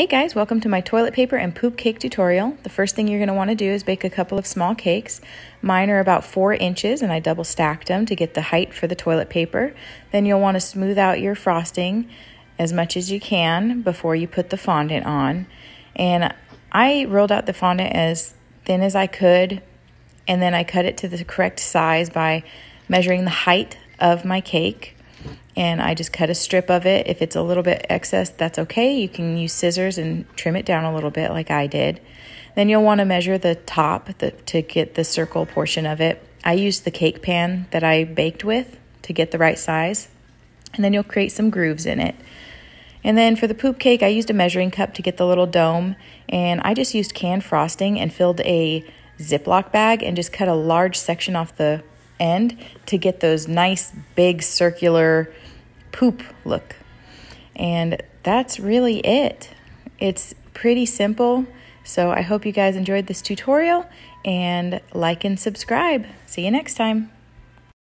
Hey guys, welcome to my toilet paper and poop cake tutorial. The first thing you're going to want to do is bake a couple of small cakes. Mine are about 4 inches and I double stacked them to get the height for the toilet paper. Then you'll want to smooth out your frosting as much as you can before you put the fondant on. And I rolled out the fondant as thin as I could, and then I cut it to the correct size by measuring the height of my cake. And I just cut a strip of it. If it's a little bit excess, that's okay. You can use scissors and trim it down a little bit like I did. Then you'll want to measure the top to get the circle portion of it. I used the cake pan that I baked with to get the right size. And then you'll create some grooves in it. And then for the poop cake, I used a measuring cup to get the little dome. And I just used canned frosting and filled a Ziploc bag and just cut a large section off the end to get those nice big circular poop look. And that's really it. It's pretty simple. So I hope you guys enjoyed this tutorial, and like and subscribe. See you next time.